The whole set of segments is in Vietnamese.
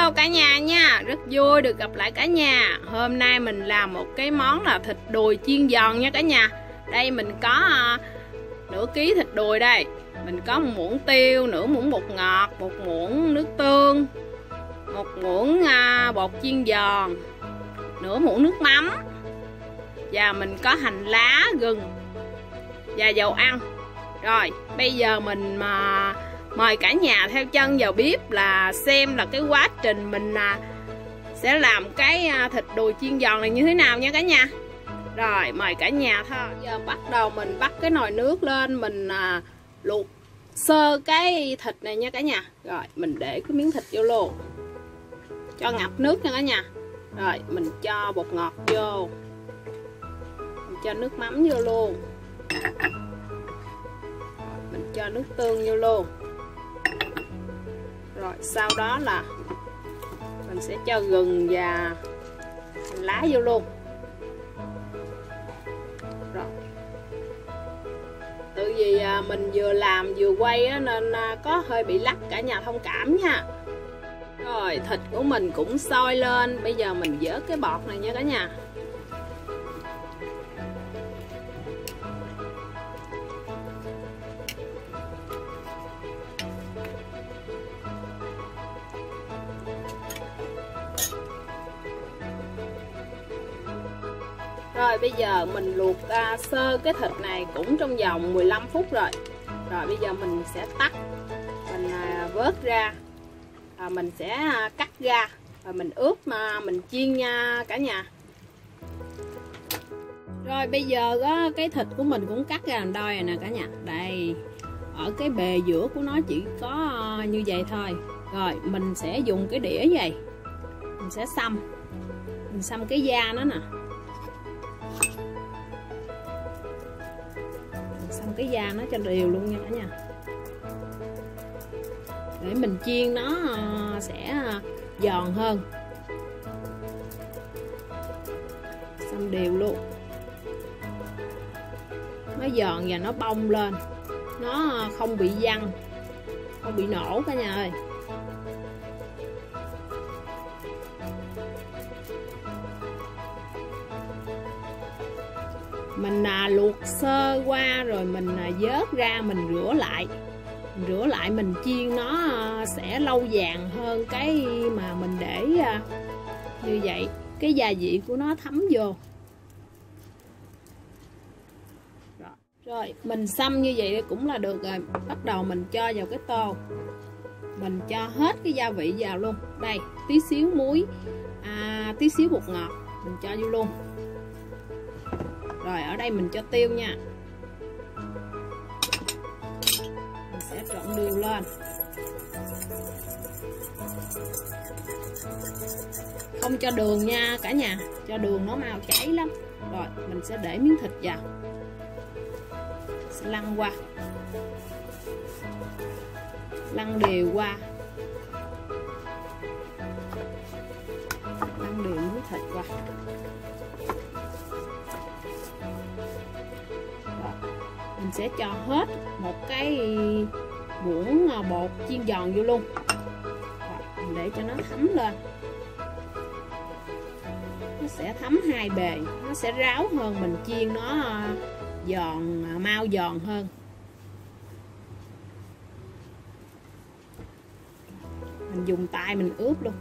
Hello cả nhà nha, rất vui được gặp lại cả nhà. Hôm nay mình làm một cái món là thịt đùi chiên giòn nha cả nhà. Đây mình có nửa ký thịt đùi đây. Mình có một muỗng tiêu, nửa muỗng bột ngọt, một muỗng nước tương, một muỗng bột chiên giòn, nửa muỗng nước mắm. Và mình có hành lá, gừng và dầu ăn. Rồi, bây giờ mình mời cả nhà theo chân vào bếp là xem là cái quá trình mình sẽ làm cái thịt đùi chiên giòn này như thế nào nha cả nhà. Rồi mời cả nhà thôi. Giờ bắt đầu mình bắt cái nồi nước lên, mình luộc sơ cái thịt này nha cả nhà. Rồi mình để cái miếng thịt vô luôn cho ngập nước nha cả nhà. Rồi mình cho bột ngọt vô, mình cho nước mắm vô luôn, mình cho nước tương vô luôn. Rồi sau đó là mình sẽ cho gừng và hành lá vô luôn. Rồi tự vì mình vừa làm vừa quay nên có hơi bị lắc, cả nhà thông cảm nha. Rồi thịt của mình cũng sôi lên, bây giờ mình vớt cái bọt này nha cả nhà. Rồi bây giờ mình luộc sơ cái thịt này cũng trong vòng 15 phút rồi. Rồi bây giờ mình sẽ tắt, mình vớt ra, mình sẽ cắt ra, rồi mình ướp mà mình chiên nha cả nhà. Rồi bây giờ cái thịt của mình cũng cắt ra làm đôi rồi nè cả nhà. Đây, ở cái bề giữa của nó chỉ có như vậy thôi. Rồi mình sẽ dùng cái đĩa vậy, mình sẽ xăm, mình xăm cái da nó nè, xong cái da nó cho đều luôn nha cả nhà, để mình chiên nó sẽ giòn hơn. Xong đều luôn, nó giòn và nó bông lên, nó không bị văng, không bị nổ cả nhà ơi. Mình luộc sơ qua rồi mình vớt ra, mình rửa lại, mình chiên nó sẽ lâu vàng hơn cái mà mình để như vậy, cái gia vị của nó thấm vô. Rồi mình xăm như vậy cũng là được rồi. Bắt đầu mình cho vào cái tô, mình cho hết cái gia vị vào luôn. Đây tí xíu muối, tí xíu bột ngọt mình cho vô luôn. Rồi ở đây mình cho tiêu nha, mình sẽ trộn đều lên, không cho đường nha cả nhà, cho đường nó mau cháy lắm. Rồi mình sẽ để miếng thịt vào, sẽ lăn qua, lăn đều qua, lăn đều miếng thịt qua. Mình sẽ cho hết một cái muỗng bột chiên giòn vô luôn. Rồi, mình để cho nó thấm lên, nó sẽ thấm hai bề, nó sẽ ráo hơn, mình chiên nó giòn, mau giòn hơn. Mình dùng tay mình ướp luôn.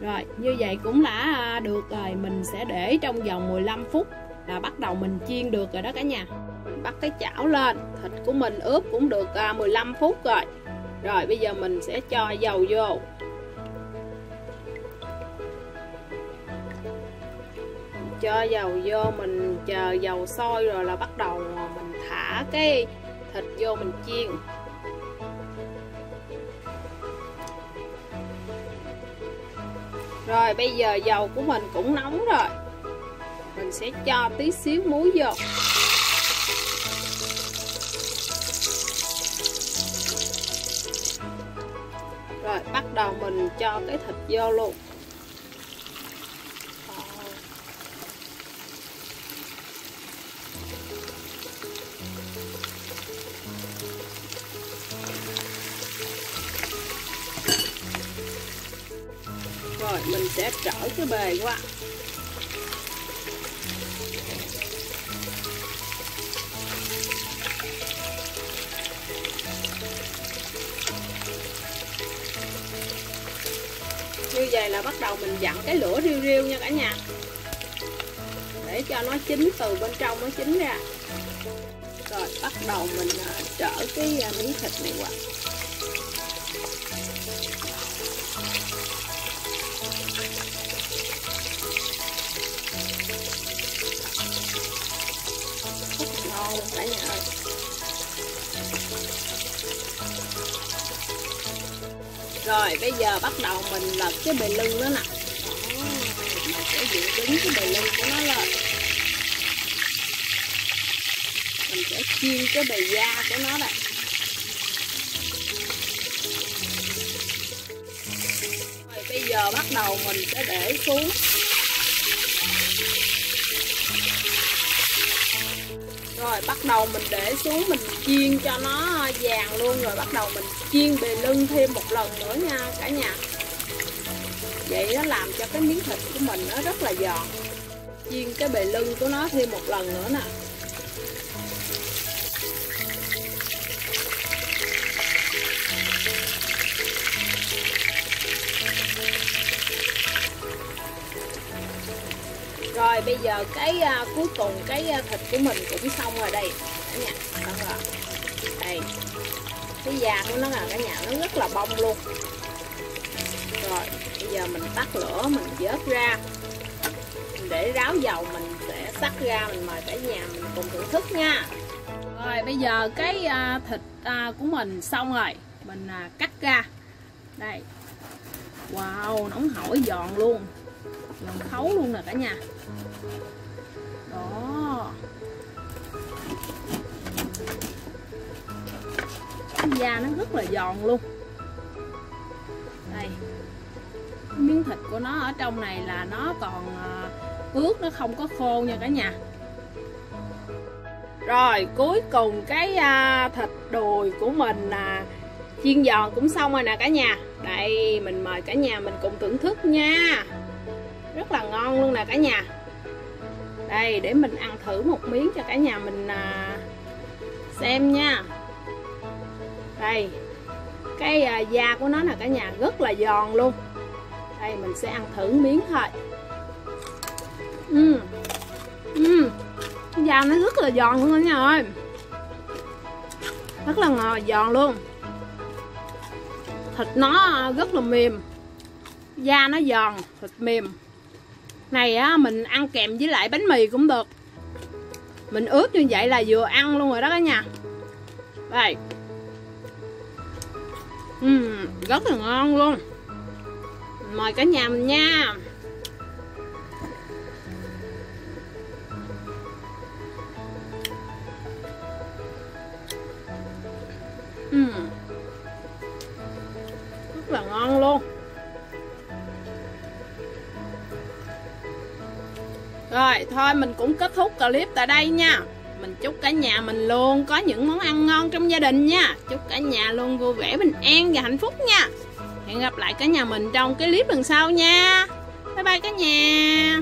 Rồi, như vậy cũng đã được rồi, mình sẽ để trong vòng 15 phút là bắt đầu mình chiên được rồi đó cả nhà. Mình bắt cái chảo lên, thịt của mình ướp cũng được 15 phút rồi. Rồi bây giờ mình sẽ cho dầu vô. Mình cho dầu vô, mình chờ dầu sôi rồi là bắt đầu mình thả cái thịt vô mình chiên. Rồi bây giờ dầu của mình cũng nóng rồi, mình sẽ cho tí xíu muối vô. Rồi bắt đầu mình cho cái thịt vô luôn. Rồi mình sẽ trở cái bề qua. Như vậy là bắt đầu mình vặn cái lửa riu riu nha cả nhà, để cho nó chín từ bên trong, nó chín ra. Rồi bắt đầu mình trở cái miếng thịt này qua. Ngon cả nhà ơi. Rồi bây giờ bắt đầu mình lật cái bề lưng nữa nè. Mình sẽ dựng đứng cái bề lưng của nó lên. Mình sẽ chiên cái bề da của nó đây. Rồi bây giờ bắt đầu mình sẽ để xuống. Rồi bắt đầu mình để xuống, mình chiên cho nó vàng luôn. Rồi bắt đầu mình chiên bề lưng thêm một lần nữa nha cả nhà. Vậy nó làm cho cái miếng thịt của mình nó rất là giòn. Chiên cái bề lưng của nó thêm một lần nữa nè. Rồi bây giờ cái cuối cùng cái thịt của mình cũng xong rồi đây cả nhà. Xong rồi. Đây. Cái da của nó là cả nhà, nó rất là bông luôn. Rồi, bây giờ mình tắt lửa, mình vớt ra. Mình để ráo dầu, mình sẽ xắt ra, mình mời cả nhà mình cùng thưởng thức nha. Rồi bây giờ cái thịt của mình xong rồi, mình cắt ra. Đây. Wow, nóng hổi giòn luôn. Làm khấu luôn nè cả nhà. Đó. Cái da nó rất là giòn luôn. Đây. Cái miếng thịt của nó ở trong này là nó còn ướt, nó không có khô nha cả nhà. Rồi cuối cùng cái thịt đùi của mình là chiên giòn cũng xong rồi nè cả nhà. Đây mình mời cả nhà mình cùng thưởng thức nha. Rất là ngon luôn nè cả nhà. Đây để mình ăn thử một miếng cho cả nhà mình xem nha. Đây. Cái da của nó nè cả nhà, rất là giòn luôn. Đây mình sẽ ăn thử miếng thôi. Da nó rất là giòn luôn cả nhà ơi. Rất là giòn luôn. Thịt nó rất là mềm. Da nó giòn, thịt mềm. Này á, mình ăn kèm với lại bánh mì cũng được. Mình ướp như vậy là vừa ăn luôn rồi đó cả nhà. Đây. Rất là ngon luôn. Mời cả nhà mình nha. Rất là ngon luôn. Rồi thôi mình cũng kết thúc clip tại đây nha. Mình chúc cả nhà mình luôn có những món ăn ngon trong gia đình nha. Chúc cả nhà luôn vui vẻ, bình an và hạnh phúc nha. Hẹn gặp lại cả nhà mình trong cái clip lần sau nha. Bye bye cả nhà.